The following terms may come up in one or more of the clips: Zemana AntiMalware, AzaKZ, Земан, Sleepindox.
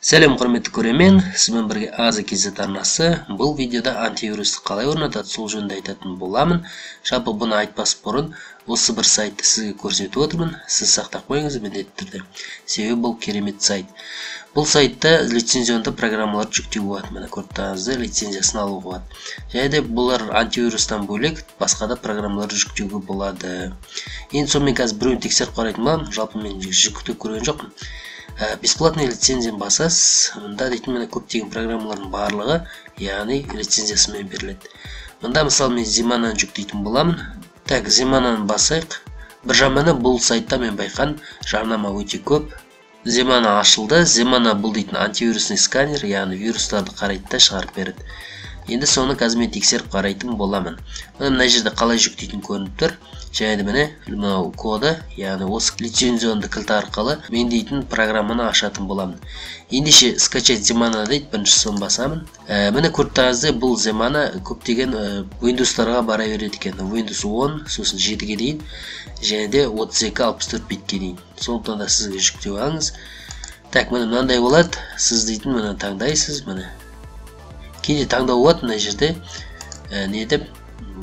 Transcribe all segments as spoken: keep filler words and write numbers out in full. Сәлем, құрметті көремен, сізбен бірге AzaKZ арнасы. Бұл видеода антивирусты қалай орнатады сол жөнінде айтатын боламын. Жалпы бұны айтпас бұрын осы бір сайтты сізге көрсетіп отырмын. Сіз сақтап қойыңыз міндетті түрде. Себебі бұл керемет сайт. Бұл сайтта лицензионды программалар жүктеу болады. Міне көріп тұрғаныңыздай лицензиясын алуға болады. Және де бұлар антивирустан бөлек басқа да программалар жүктеуге болады. Енді сонымен қазір біреуін тексеріп қарайтын боламын. Жалпы мен жүктеп көрген жоқпын. Бесплатный лицензияны басасыз, мұнда дейтін мені көптеген программалардың барлығы, яғни лицензиясымен беріледі. Мұнда мысалы мен Земананы жүктейтін боламын. Так, Земананы басайық. Бір жаманы бұл сайтта мен байқан жарнама өте көп. Земана ашылды. Земана бұл дейтін антивирусный сканер, яғни вирустарды қарайды да шығарып береді. Енді соны қазір мен тексеріп қарайтын боламын. Міне мына жерде қалай жүктейтін көрініп тұр. Және міне мынау коды, яғни осы лицензионды кілт арқылы мен дейтін программаны ашатын боламын. Ендеше скачать Zemana дейді, біріншісін басамын. Міне көріп тұрғаныңыздай бұл Zemana көптеген Windowстарға бара береді екен. Windows он, сосын жетіге дейін, және де отыз екі алпыс төрт битке дейін. Сондықтан да сізге жүктеп алыңыз. Так, міне мынандай болады. Сіз дейтін міне таңдайсыз, міне кейде таңдау болады мына жерде не деп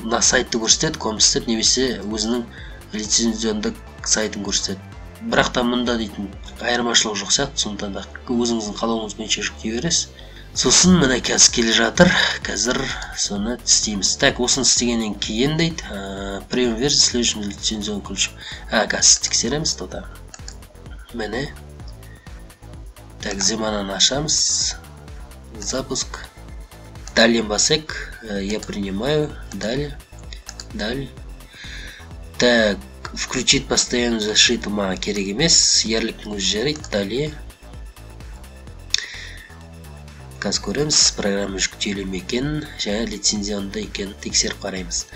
мына сайтты көрсетеді, комсетеді немесе өзінің лицензиондық сайтын көрсетеді. Бірақ та мұнда дейтін айырмашылық жоқ сияқты, сондықтан да өзіңіздің қалауыңыз бойынша жүктей бересіз. Сосын мына қазір келе жатыр, қазір соны істейміз. Так, осыны істегеннен кейін дейді премиум версия следующим лицензион ключ. А қазір тексереміз тота. Міне так, Zemana-ны ашамыз, запуск. Далее басек, я принимаю, далее, далее. Так, включить постоянную защиту ма керек емес, ярликін өзгерейді, далее. Қазір көреміз, программа жүктеулі ме екен, және лицензионды екенін тексеріп қараймыз.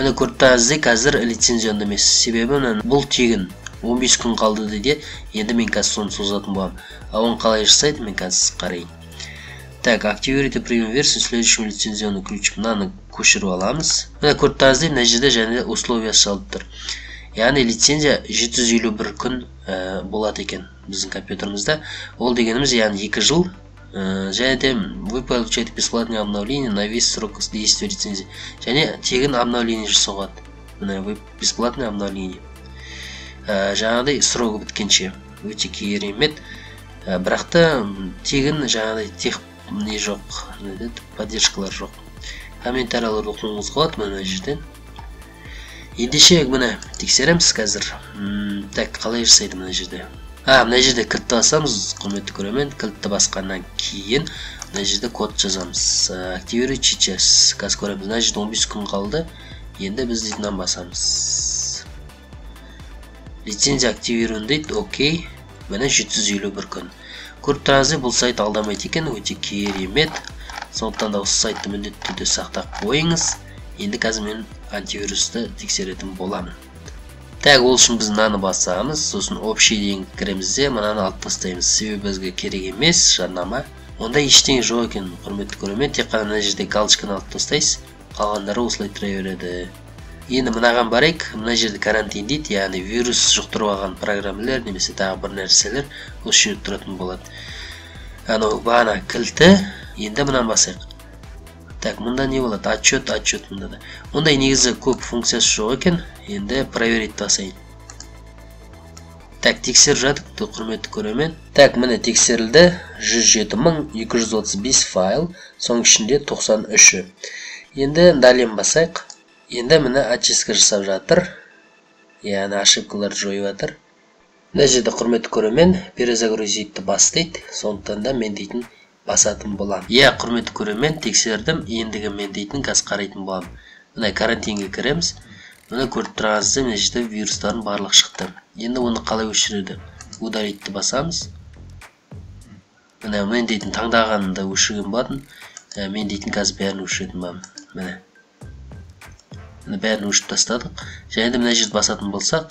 Міне көріп тұрғаныңыздай қазір лицензионды емес, себебі бұл тегін он бес күн қалды дейді, енді мен қазір соны созатын боламын. Оны қалай жасайды, мен қазір қарайын. Так, активируйте премиум версию следующим лицензионным ключом. Мынаны көшіріп аламыз. Мына көріп тұрғаныңыздай мына жерде және условиясы жазылып тұр. Яғни лицензия жеті жүз елу бір күн болады екен біздің компьютерімізде. Ол дегеніміз яғни екі жыл. Және де вы получаете бесплатное обновление на весь срок действия лицензии. Және тегін обновление жасауға болады. Бесплатное обновление. Жаңағыдай срогі біткенше. Өте керемет. Бірақ та тегін жаңағыдай тех не жоқ, поддержкалар жоқ. Комментарияларды оқуыңыз қалады мына жерден. Ендеше міне тексереміз қазір. Так, қалай жасайды мына жерде? А, мына жерде кілтті басамыз, құрметті көрермен. Кілтті басқаннан кейін мына жерде код жазамыз. Активируй сейчас. Қазір көреміз, мына жерде он бес күн қалды. Енді біз дейтіннен басамыз. Лицензия активируй дейді, окей. Міне жеті жүз елу бір күн. Көріп тұрғаныңыздай бұл сайт алдамайды екен, өте керемет. Сондықтан да осы сайтты міндетті түрде сақтап қойыңыз. Енді қазір мен антивирусты тексеретін боламын. Так, ол үшін біз мынаны басамыз, сосын общий деген кіреміз де мынаны алып тастаймыз. Себебі бізге керек емес жарнама. Онда ештеңе жоқ екен, құрметті көрермен, тек қана мына жерде галочканы алып тастайсыз, қалғандары осылай тұра береді. Енді мынаған барайық, мына жерде карантин дейді, яғни вирус жұқтырып алған программалар немесе тағы бір нәрселер осы жерде тұратын болады. Анау бағана кілті, енді мынаны басайық. Так, мында не болады? Отчет, отчет мында да. Ондай негізі көп функциясы жоқ екен, енді проверить басайын. Так, тексеріп жатып, құрметті көрермен. Так, міне тексерілді жүз жеті мың екі жүз отыз бес файл, соның ішінде тоқсан үші. Енді далее басайық. Енді мені ачистка жасап жатыр, яғни ошибкалар жойып жатыр. Мына жерде құрметті көрермен перезагрузитті бас дейді, сондықтан да мен дейтін басатын боламын. Иә, құрметті көрермен, тексердім, ендігі мен дейтін қазір қарайтын боламын. Мына карантинге кіреміз. Міне көріп тұрғаныңыздай мына жерде вирустардың барлығы шықты. Енді оны қалай өшіреді? Удалитті басамыз. Міне мен дейтін таңдағанымды өшірген болатын. Мен дейтін қазір бәрін өшіретін боламын. Міне бәрін өшіп тастадық. Және де мына жерді басатын болсақ,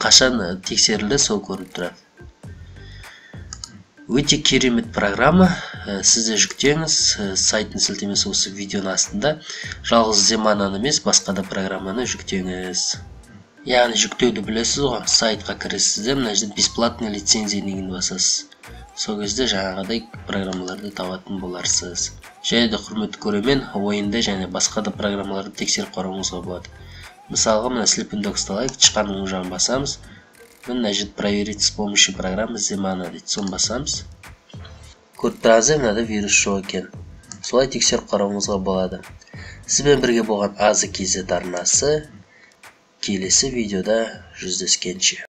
қашан тексерілді сол көріп тұрады. Өте керемет программа. Сіз де жүктеңіз. Сайттың сілтемесі осы видеоның астында. Жалғыз Zemana'ны емес, басқа да программаны жүктеңіз. Яғни жүктеуді білесіз ғой, сайтқа кіресіз де мына жерде бесплатный лицензия деген басасыз. Сол кезде жаңағыдай программаларды табатын боларсыз. Және де құрметті көрермен, ойында және басқа да программаларды тексеріп қарауыңызға болады. Мысалға мына Sleepindox-ты алайық, шыққан оң жағын басамыз. Мына жерде проверить с помощью программы Zemana дейді. Соны басамыз. Көріп тұрғаныңыздай мынада вирус жоқ екен. Солай тексеріп қарауыңызға болады. Сізбен бірге болған AzaKZ арнасы келесі видеода жүздескенше.